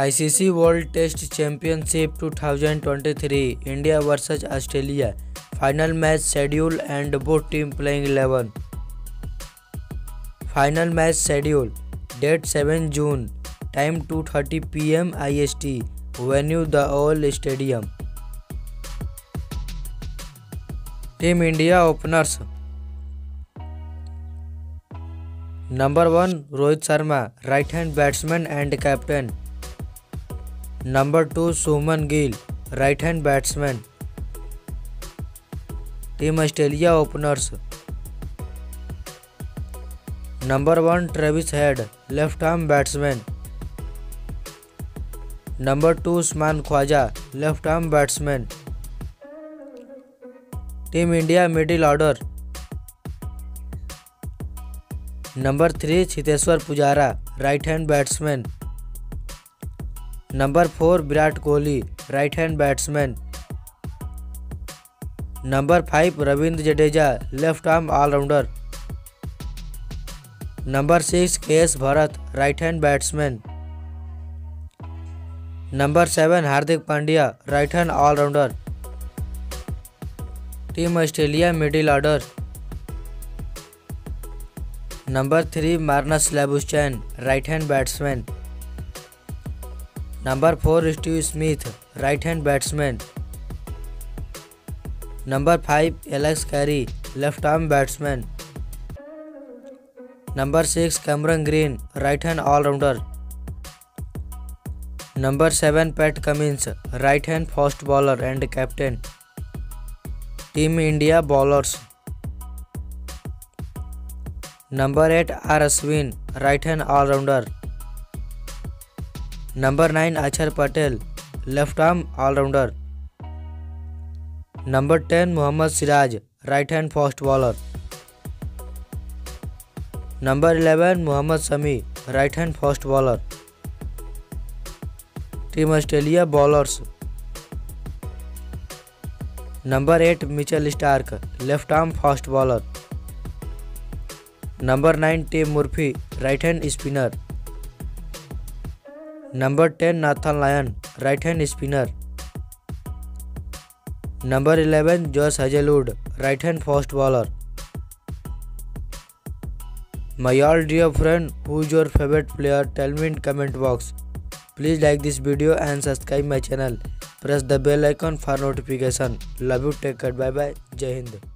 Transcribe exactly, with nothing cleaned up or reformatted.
I C C World Test Championship twenty twenty-three India versus Australia final match schedule and both team playing eleven. Final match schedule: date seven June, time two thirty p m I S T, venue The Oval Stadium. Team India openers: Number one, Rohit Sharma, right hand batsman and captain. Number two, Suman Gill, right hand batsman. Team Australia openers: Number one, Travis Head, left arm batsman. Number two, Usman Khawaja, left arm batsman. Team India middle order: Number three, Chiteswar Pujara, right hand batsman. Number four, Virat Kohli, right hand batsman. Number five, Ravindra Jadeja, left arm all rounder. Number six, K S Bharat, right hand batsman. Number seven, Hardik Pandya, right hand all rounder. Team Australia middle order: Number three, Marnus Labuschagne, right hand batsman. Number four, Steve Smith, right hand batsman. Number five, Alex Carey, left arm batsman. Number six, Cameron Green, right hand all rounder. Number seven, Pat Cummins, right hand fast bowler and captain. Team India bowlers: Number eight, R. Ashwin, right hand all rounder. Number nine, Axar Patel, left arm all rounder. Number ten, Mohammed Siraj, right hand fast bowler. Number eleven, Mohammed Shami, right hand fast bowler. Team Australia bowlers: Number eight, Mitchell Stark, left arm fast bowler. Number nine, Tim Murphy, right hand spinner. Number ten, Nathan Lyon, right hand spinner. Number eleven, Josh Hazlewood, right hand fast bowler. My all dear friend, who's your favorite player? Tell me in comment box. Please like this video and subscribe my channel. Press the bell icon for notification. Love you, take care, bye bye, Jai Hind.